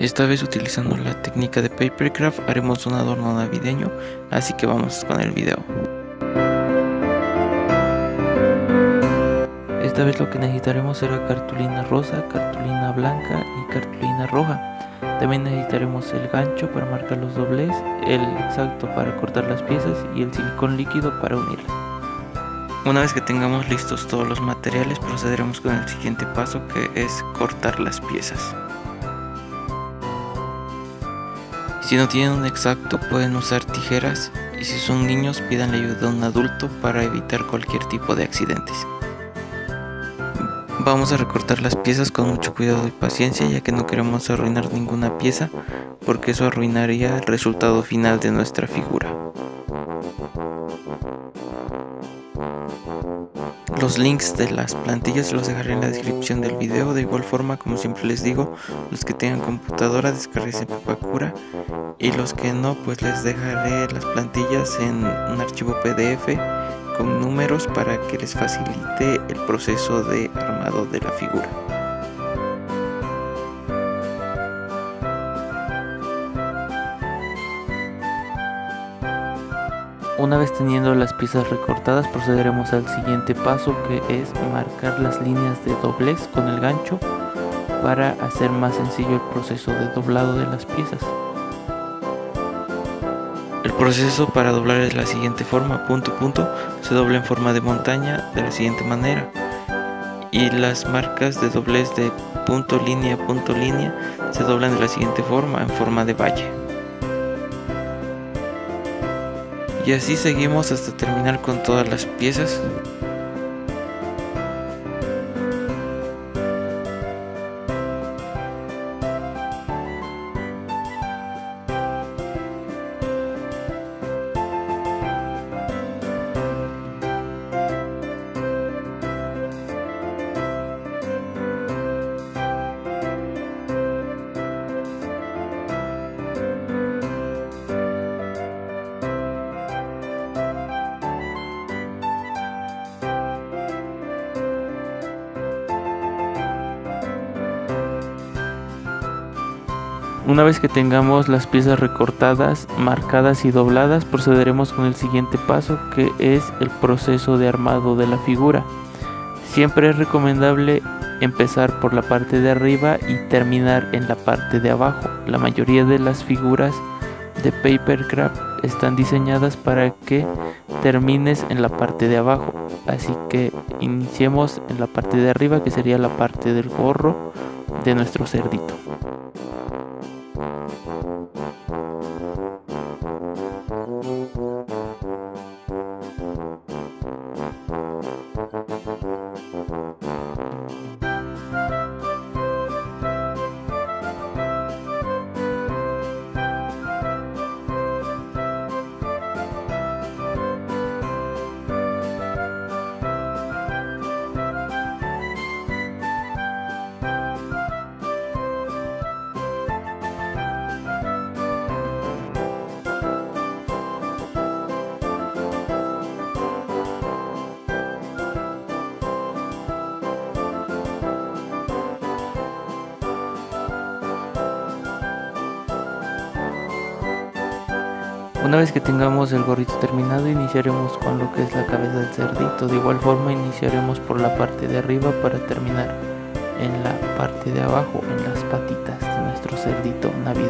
Esta vez utilizando la técnica de Papercraft haremos un adorno navideño, así que vamos con el video. Esta vez lo que necesitaremos será cartulina rosa, cartulina blanca y cartulina roja. También necesitaremos el gancho para marcar los dobles, el exacto para cortar las piezas y el silicón líquido para unirlas. Una vez que tengamos listos todos los materiales, procederemos con el siguiente paso, que es cortar las piezas. Si no tienen un exacto, pueden usar tijeras, y si son niños, pídanle ayuda a un adulto para evitar cualquier tipo de accidentes. Vamos a recortar las piezas con mucho cuidado y paciencia, ya que no queremos arruinar ninguna pieza, porque eso arruinaría el resultado final de nuestra figura. Los links de las plantillas los dejaré en la descripción del video. De igual forma, como siempre les digo, los que tengan computadora descarguen Pepakura, y los que no, pues les dejaré las plantillas en un archivo PDF con números para que les facilite el proceso de armado de la figura. Una vez teniendo las piezas recortadas, procederemos al siguiente paso, que es marcar las líneas de doblez con el gancho para hacer más sencillo el proceso de doblado de las piezas. El proceso para doblar es la siguiente forma: punto, se dobla en forma de montaña de la siguiente manera, y las marcas de doblez de punto, línea se doblan de la siguiente forma, en forma de valle. Y así seguimos hasta terminar con todas las piezas. Una vez que tengamos las piezas recortadas, marcadas y dobladas, procederemos con el siguiente paso, que es el proceso de armado de la figura. Siempre es recomendable empezar por la parte de arriba y terminar en la parte de abajo. La mayoría de las figuras de Papercraft están diseñadas para que termines en la parte de abajo, así que iniciemos en la parte de arriba, que sería la parte del gorro de nuestro cerdito. Una vez que tengamos el gorrito terminado, iniciaremos con lo que es la cabeza del cerdito. De igual forma, iniciaremos por la parte de arriba para terminar en la parte de abajo, en las patitas de nuestro cerdito navideño.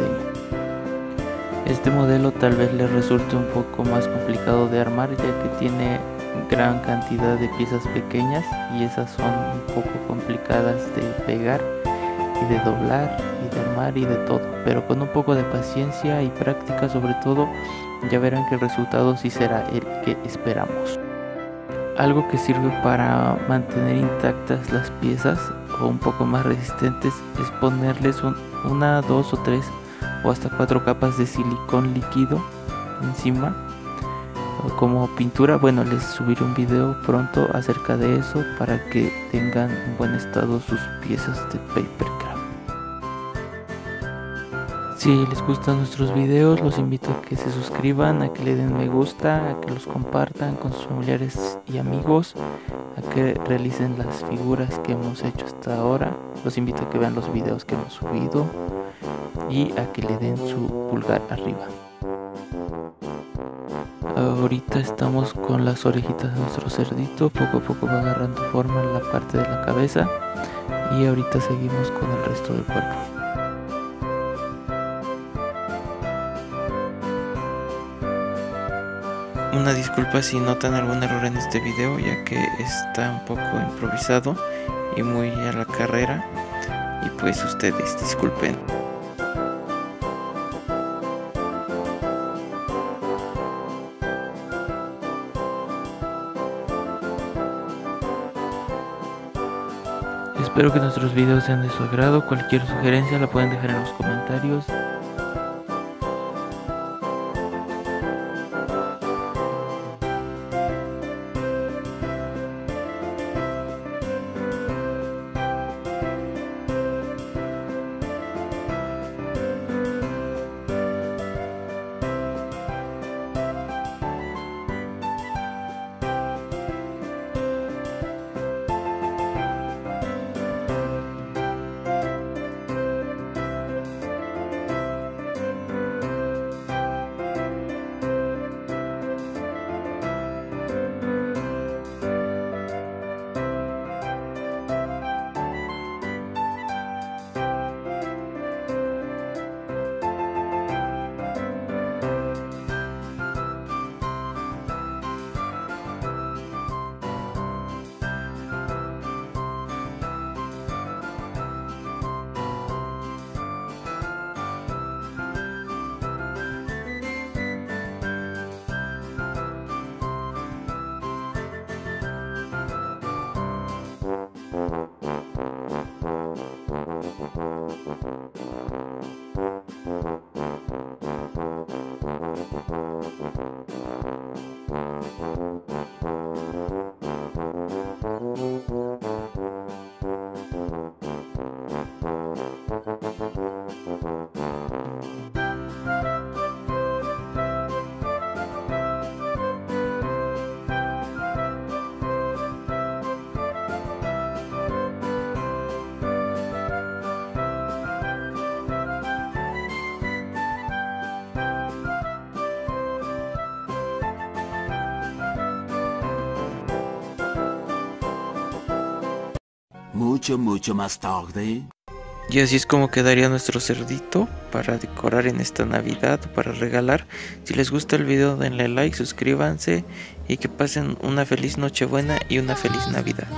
Este modelo tal vez les resulte un poco más complicado de armar, ya que tiene gran cantidad de piezas pequeñas, y esas son un poco complicadas de pegar y de doblar y de armar y de todo, pero con un poco de paciencia y práctica sobre todo, ya verán que el resultado sí será el que esperamos. Algo que sirve para mantener intactas las piezas o un poco más resistentes es ponerles una, dos o tres o hasta cuatro capas de silicón líquido encima como pintura. Bueno, les subiré un video pronto acerca de eso para que tengan en buen estado sus piezas de Papercraft. Si les gustan nuestros videos, los invito a que se suscriban, a que le den me gusta, a que los compartan con sus familiares y amigos, a que realicen las figuras que hemos hecho hasta ahora. Los invito a que vean los videos que hemos subido y a que le den su pulgar arriba. Ahorita estamos con las orejitas de nuestro cerdito, poco a poco va agarrando forma en la parte de la cabeza y ahorita seguimos con el resto del cuerpo. Una disculpa si notan algún error en este video, ya que está un poco improvisado y muy a la carrera, y pues ustedes disculpen. Espero que nuestros videos sean de su agrado. Cualquier sugerencia la pueden dejar en los comentarios. Mucho más tarde. Y así es como quedaría nuestro cerdito para decorar en esta Navidad, para regalar. Si les gusta el video, denle like, suscríbanse y que pasen una feliz Nochebuena y una feliz Navidad.